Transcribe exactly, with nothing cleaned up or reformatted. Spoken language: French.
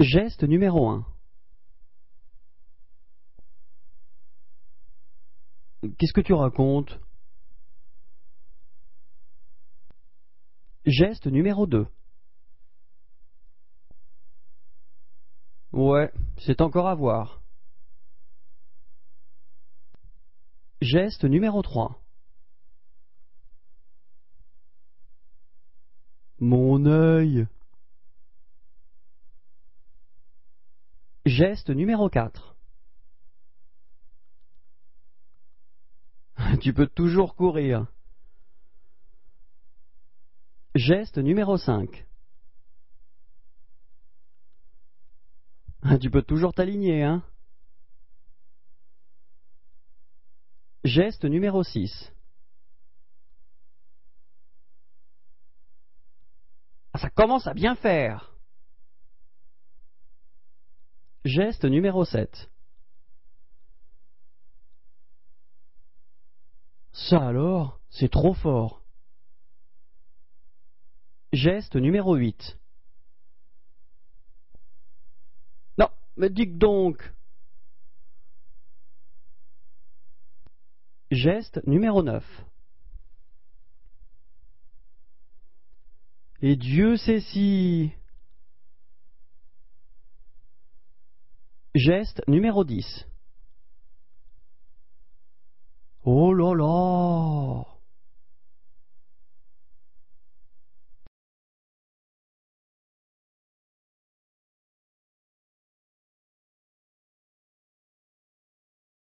Geste numéro un. Qu'est-ce que tu racontes? Geste numéro deux. Ouais, c'est encore à voir. Geste numéro trois. Mon œil. Geste numéro quatre. Tu peux toujours courir. Geste numéro cinq. Tu peux toujours t'aligner, hein? Geste numéro six. Ça commence à bien faire. Geste numéro sept. Ça alors, c'est trop fort. Geste numéro huit. Non, mais dis donc. Geste numéro neuf. Et Dieu sait si... Geste numéro dix. Oh là là.